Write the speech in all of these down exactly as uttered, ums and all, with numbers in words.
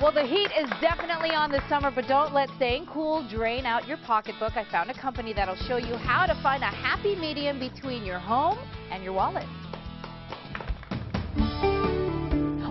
Well, the heat is definitely on this summer, but don't let staying cool drain out your pocketbook. I found a company that'll show you how to find a happy medium between your home and your wallet.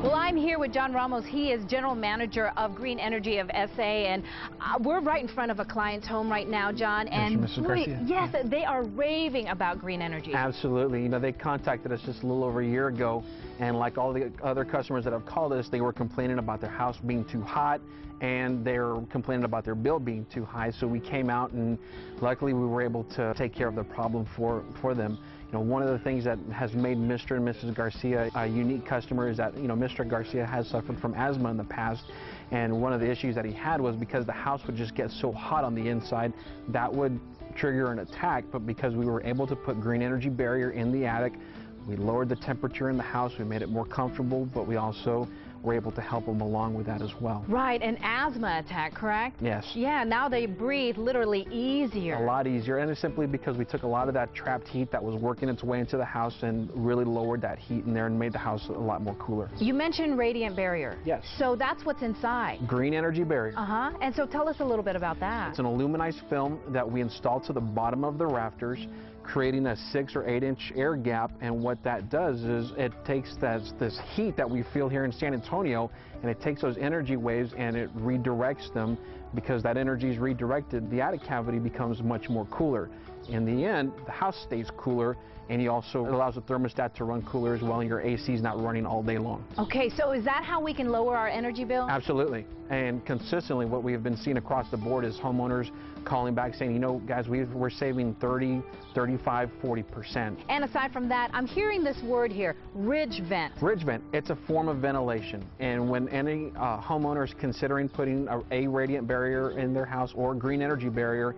Well, I'm here with John Ramos. He is general manager of Green Energy of S A, and uh, we're right in front of a client's home right now, John. And we, yes, they are raving about green energy. Absolutely. You know, they contacted us just a little over a year ago, and like all the other customers that have called us, they were complaining about their house being too hot, and they were complaining about their bill being too high. So we came out, and luckily we were able to take care of the problem for for them. You know, one of the things that has made Mister and Missus Garcia a unique customer is that, you know, Mister Garcia has suffered from asthma in the past, and one of the issues that he had was because the house would just get so hot on the inside, that would trigger an attack. But because we were able to put Green Energy Barrier in the attic, we lowered the temperature in the house, we made it more comfortable, but we also were able to help them along with that as well. Right, an asthma attack, correct? Yes. Yeah, now they breathe literally easier. A lot easier, and it's simply because we took a lot of that trapped heat that was working its way into the house and really lowered that heat in there and made the house a lot more cooler. You mentioned Radiant Barrier. Yes. So that's what's inside. Green Energy Barrier. Uh-huh, and so tell us a little bit about that. It's an aluminized film that we install to the bottom of the rafters, creating a six or eight inch air gap. And what that does is it takes this, this heat that we feel here in San Antonio, and it takes those energy waves and it redirects them. Because that energy is redirected, the attic cavity becomes much more cooler. In the end, the house stays cooler, and you also allows the thermostat to run cooler as well, and your A C is not running all day long. Okay, so is that how we can lower our energy bill? Absolutely, and consistently what we've been seeing across the board is homeowners calling back saying, you know, guys, we've, we're saving thirty, thirty-five, forty percent. And aside from that, I'm hearing this word here, RidgeVent. RidgeVent, it's a form of ventilation, and when any uh, homeowner is considering putting a, a radiant barrier in their house or Green Energy Barrier,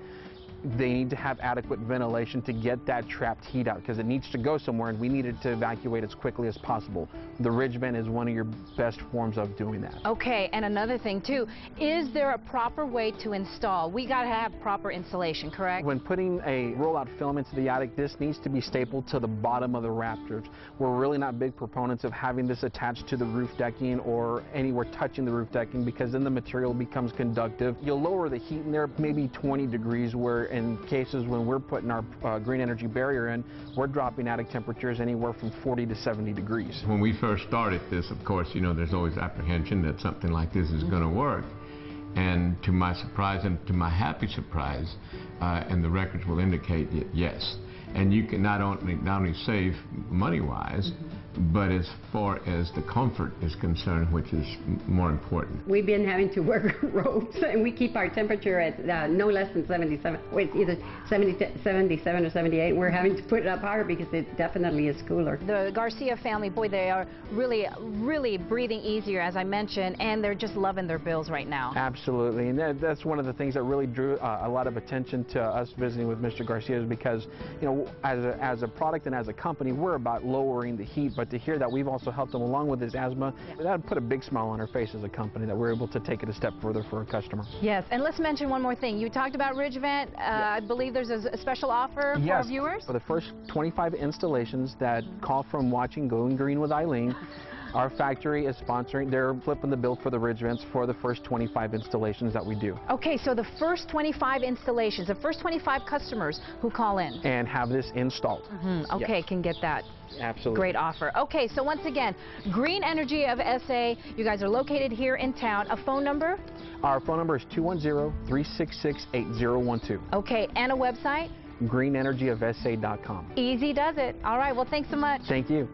they need to have adequate ventilation to get that trapped heat out, because it needs to go somewhere and we need it to evacuate as quickly as possible. The RidgeVent is one of your best forms of doing that. Okay, and another thing too, is there a proper way to install? We got to have proper installation, correct? When putting a rollout film into the attic, this needs to be stapled to the bottom of the rafters. We're really not big proponents of having this attached to the roof decking or anywhere touching the roof decking, because then the material becomes conductive. You'll lower the heat in there maybe twenty degrees, where in cases when we're putting our uh, Green Energy Barrier in, we're dropping attic temperatures anywhere from forty to seventy degrees. When we first started this, of course, you know, there's always apprehension that something like this is going to work. And to my surprise, and to my happy surprise, uh, and the records will indicate yes. And you can not only, not only save money-wise, but as far as the comfort is concerned, which is more important. We've been having to work ropes, and we keep our temperature at uh, no less than seventy-seven. It's either seventy, seventy-seven or seventy-eight. We're having to put it up higher because it definitely is cooler. The Garcia family, boy, they are really, really breathing easier, as I mentioned, and they're just loving their bills right now. Absolutely, and that, that's one of the things that really drew uh, a lot of attention to us visiting with Mister Garcia, is because, you know, as a, as a product and as a company, we're about lowering the heat. But to hear that we've also helped him along with his asthma, that put a big smile on our face as a company that we're able to take it a step further for a customer. Yes, and let's mention one more thing. You talked about RidgeVent. Uh, yeah. I believe there's a special offer for yes. our viewers. For the first twenty-five installations that call from watching Going Green with Eileen, our factory is sponsoring, they're flipping the bill for the RidgeVents for the first twenty-five installations that we do. Okay, so the first twenty-five installations, the first twenty-five customers who call in and have this installed. Mm-hmm. Okay, yes. Can get that. Absolutely. Great offer. Okay, so once again, Green Energy of S A, you guys are located here in town. A phone number? Our phone number is two one zero, three six six, eight zero one two. Okay, and a website? Green Energy of S A dot com. Easy does it. All right, well, thanks so much. Thank you.